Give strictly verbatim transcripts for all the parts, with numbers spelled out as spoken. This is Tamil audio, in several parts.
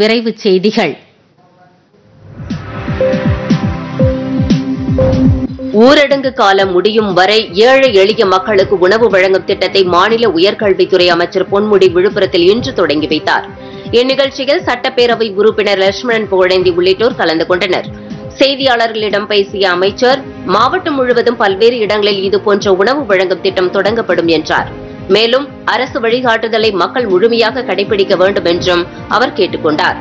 விரைவுச் செய்திகள். ஊரடங்கு காலம் முடியும் வரை ஏழை எளிய மக்களுக்கு உணவு வழங்கும் திட்டத்தை மாநில உயர்கல்வித்துறை அமைச்சர் பொன்முடி விழுப்புரத்தில் இன்று தொடங்கி வைத்தார். இந்நிகழ்ச்சியில் சட்டப்பேரவை உறுப்பினர் லட்சுமணன் புகழேந்தி உள்ளிட்டோர் கலந்து கொண்டனர். செய்தியாளர்களிடம் பேசிய அமைச்சர், மாவட்டம் முழுவதும் பல்வேறு இடங்களில் இதுபோன்ற உணவு வழங்கும் திட்டம் தொடங்கப்படும் என்றார். மேலும் அரசு வழிகாட்டுதலை மக்கள் முழுமையாக கடைபிடிக்க வேண்டும் என்றும் அவர் கேட்டுக்கொண்டார்.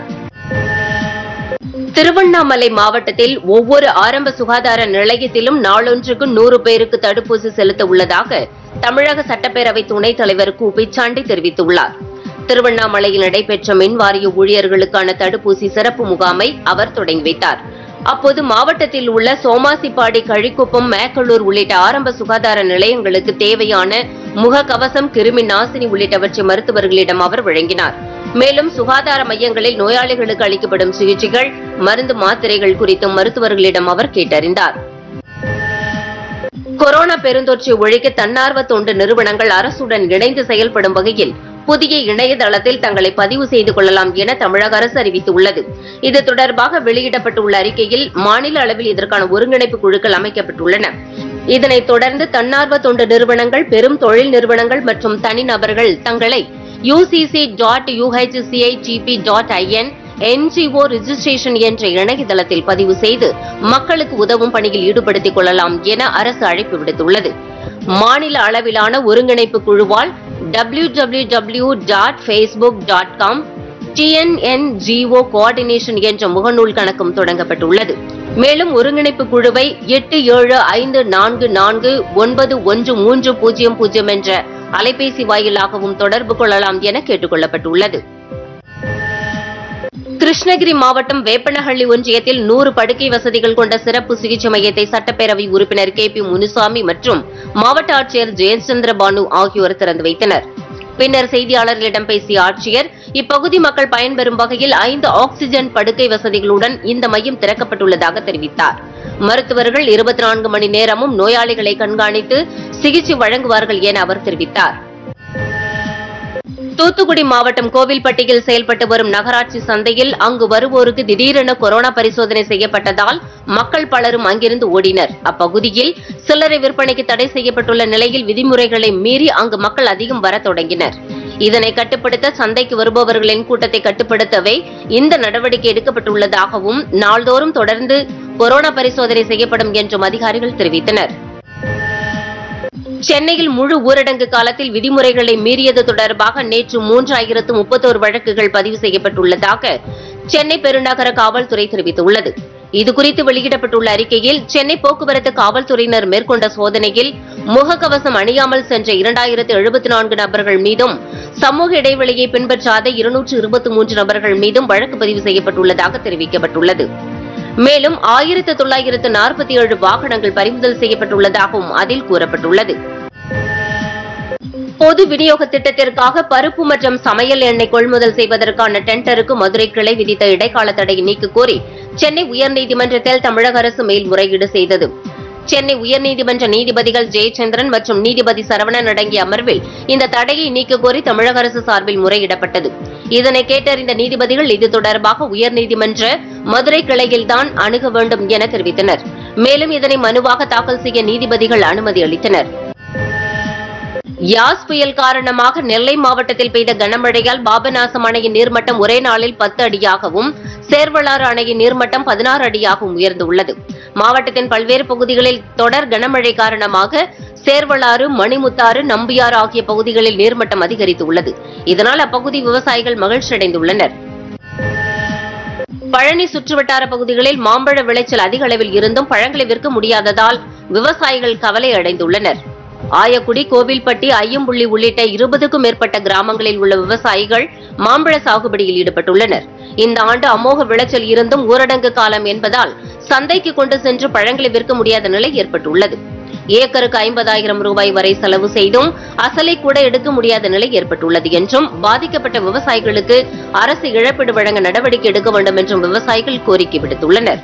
திருவண்ணாமலை மாவட்டத்தில் ஒவ்வொரு ஆரம்ப சுகாதார நிலையத்திலும் நாளொன்றுக்கு நூறு பேருக்கு தடுப்பூசி செலுத்த உள்ளதாக தமிழக சட்டப்பேரவை துணைத் தலைவர் கு பிச்சாண்டி தெரிவித்துள்ளார். திருவண்ணாமலையில் நடைபெற்ற மின்வாரிய ஊழியர்களுக்கான தடுப்பூசி சிறப்பு முகாமை அவர் தொடங்கி வைத்தார். அப்போது மாவட்டத்தில் உள்ள சோமாசிப்பாடி, கழிக்குப்பம், மேக்கலூர் உள்ளிட்ட ஆரம்ப சுகாதார நிலையங்களுக்கு தேவையான முகக்கவசம், கிருமி நாசினி உள்ளிட்டவற்றை மருத்துவர்களிடம் அவர் வழங்கினார். மேலும் சுகாதார மையங்களில் நோயாளிகளுக்கு அளிக்கப்படும் சிகிச்சைகள், மருந்து, மாத்திரைகள் குறித்தும் மருத்துவர்களிடம் அவர் கேட்டறிந்தார். கொரோனா பெருந்தொற்றை ஒழிக்க தன்னார்வ தொண்டு நிறுவனங்கள் அரசுடன் இணைந்து செயல்படும் வகையில் புதிய இணையதளத்தில் தங்களை பதிவு செய்து கொள்ளலாம் என தமிழக அரசு அறிவித்துள்ளது. இது தொடர்பாக வெளியிடப்பட்டுள்ள அறிக்கையில், மாநில அளவில் இதற்கான ஒருங்கிணைப்பு குழுக்கள் அமைக்கப்பட்டுள்ளன. இதனைத் தொடர்ந்து தன்னார்வ தொண்டு நிறுவனங்கள், பெரும் தொழில் நிறுவனங்கள் மற்றும் தனிநபர்கள் தங்களை UCC dot UHCIDP dot IN NGO registration என்ற இணையதளத்தில் பதிவு செய்து மக்களுக்கு உதவும் பணியில் ஈடுபடுத்திக் கொள்ளலாம் என அரசு அழைப்பு விடுத்துள்ளது. மாநில அளவிலான ஒருங்கிணைப்பு குழுவால் W W W dot Facebook dot com T N N G O coordination என்ற முகநூல் கணக்கும் தொடங்கப்பட்டுள்ளது. மேலும் ஒருங்கிணைப்பு குழுவை எட்டு ஏழு ஐந்து நான்கு நான்கு ஒன்பது ஒன்று மூன்று பூஜ்ஜியம் பூஜ்ஜியம் என்ற அலைபேசி வாயிலாகவும் தொடர்பு கொள்ளலாம் என கேட்டுக் கொள்ளப்பட்டுள்ளது. கிருஷ்ணகிரி மாவட்டம் வேப்பனஹள்ளி ஒன்றியத்தில் நூறு படுக்கை வசதிகள் கொண்ட சிறப்பு சிகிச்சை மையத்தை சட்டப்பேரவை உறுப்பினர் கே பி முனுசாமி மற்றும் மாவட்ட ஆட்சியர் ஜெயச்சந்திர பானு ஆகியோர் திறந்து வைத்தனர். பின்னர் செய்தியாளர்களிடம் பேசிய ஆட்சியர், இப்பகுதி மக்கள் பயன்பெறும் வகையில் ஐந்து ஆக்சிஜன் படுக்கை வசதிகளுடன் இந்த மையம் திறக்கப்பட்டுள்ளதாக தெரிவித்தார். மருத்துவர்கள் இருபத்தி நான்கு மணி நேரமும் நோயாளிகளை கண்காணித்து சிகிச்சை வழங்குவார்கள் என அவர் தெரிவித்தார். தூத்துக்குடி மாவட்டம் கோவில்பட்டியில் செயல்பட்டு வரும் நகராட்சி சந்தையில் அங்கு வருவோருக்கு திடீரென கொரோனா பரிசோதனை செய்யப்பட்டதால் மக்கள் பலரும் அங்கிருந்து ஓடினர். அப்பகுதியில் சில்லறை விற்பனைக்கு தடை செய்யப்பட்டுள்ள நிலையில் விதிமுறைகளை மீறி அங்கு மக்கள் அதிகம் வர தொடங்கினர். இதனை கட்டுப்படுத்த சந்தைக்கு வருபவர்களின் கூட்டத்தை கட்டுப்படுத்தவே இந்த நடவடிக்கை எடுக்கப்பட்டுள்ளதாகவும் நாள்தோறும் தொடர்ந்து கொரோனா பரிசோதனை செய்யப்படும் என்றும் அதிகாரிகள் தெரிவித்தனர். சென்னையில் முழு ஊரடங்கு காலத்தில் விதிமுறைகளை மீறியது தொடர்பாக நேற்று மூன்றாயிரத்து முப்பத்தோரு வழக்குகள் பதிவு செய்யப்பட்டுள்ளதாக சென்னை பெருநகர காவல்துறை தெரிவித்துள்ளது. இதுகுறித்து வெளியிடப்பட்டுள்ள அறிக்கையில், சென்னை போக்குவரத்து காவல்துறையினர் மேற்கொண்ட சோதனையில் முகக்கவசம் அணியாமல் சென்ற இரண்டாயிரத்து எழுபத்தி நான்கு நபர்கள் மீதும், சமூக இடைவெளியை பின்பற்றாத இருநூற்று இருபத்தி மூன்று நபர்கள் மீதும் வழக்கு பதிவு செய்யப்பட்டுள்ளதாக தெரிவிக்கப்பட்டுள்ளது. மேலும் ஆயிரத்து தொள்ளாயிரத்து நாற்பத்தி ஏழு வாகனங்கள் பறிமுதல் செய்யப்பட்டுள்ளதாகவும் அதில் கூறப்பட்டுள்ளது. பொது விநியோக திட்டத்திற்காக பருப்பு மற்றும் சமையல் எண்ணெய் கொள்முதல் செய்வதற்கான டெண்டருக்கு மதுரை கிளை விதித்த இடைக்கால தடையை நீக்கக் கோரி சென்னை உயர்நீதிமன்றத்தில் தமிழக அரசு மேல்முறையீடு செய்தது. சென்னை உயர்நீதிமன்ற நீதிபதிகள் ஜெயச்சந்திரன் மற்றும் நீதிபதி சரவணன் அடங்கிய அமர்வில் இந்த தடையை நீக்கக் கோரி தமிழக அரசு சார்பில் முறையிடப்பட்டது. இதனை கேட்டறிந்த நீதிபதிகள் இது தொடர்பாக உயர்நீதிமன்ற மதுரை கிளையில்தான் அணுக வேண்டும் என தெரிவித்தனர். மேலும் இதனை மனுவாக தாக்கல் செய்ய நீதிபதிகள் அனுமதி அளித்தனர். யாஸ் புயல் காரணமாக நெல்லை மாவட்டத்தில் பெய்த கனமழையால் பாபநாசம் அணையின் நீர்மட்டம் ஒரே நாளில் பத்து அடியாகவும் சேர்வலாறு அணையின் நீர்மட்டம் பதினாறு அடியாகவும் உயர்ந்துள்ளது. மாவட்டத்தின் பல்வேறு பகுதிகளில் தொடர் கனமழை காரணமாக சேர்வலாறு, மணிமுத்தாறு, நம்பியாறு ஆகிய பகுதிகளில் நீர்மட்டம் அதிகரித்துள்ளது. இதனால் அப்பகுதி விவசாயிகள் மகிழ்ச்சியடைந்துள்ளனர். பழனி சுற்றுவட்டார பகுதிகளில் மாம்பழ விளைச்சல் அதிக அளவில் இருந்தும் பழங்களை விற்க முடியாததால் விவசாயிகள் கவலை அடைந்துள்ளனர். ஆயக்குடி, கோவில்பட்டி, ஐயம்புள்ளி உள்ளிட்ட இருபதுக்கும் மேற்பட்ட கிராமங்களில் உள்ள விவசாயிகள் மாம்பழ சாகுபடியில் ஈடுபட்டுள்ளனர். இந்த ஆண்டு அமோக விளைச்சல் இருந்தும் ஊரடங்கு காலம் என்பதால் சந்தைக்கு கொண்டு சென்று பழங்களை விற்க முடியாத நிலை ஏற்பட்டுள்ளது. ஏக்கருக்கு ஐம்பதாயிரம் ரூபாய் வரை செலவு செய்தும் அசலை கூட எடுக்க முடியாத நிலை ஏற்பட்டுள்ளது என்றும், பாதிக்கப்பட்ட விவசாயிகளுக்கு அரசு இழப்பீடு வழங்க நடவடிக்கை எடுக்க வேண்டும் என்றும் விவசாயிகள் கோரிக்கை விடுத்துள்ளனர்.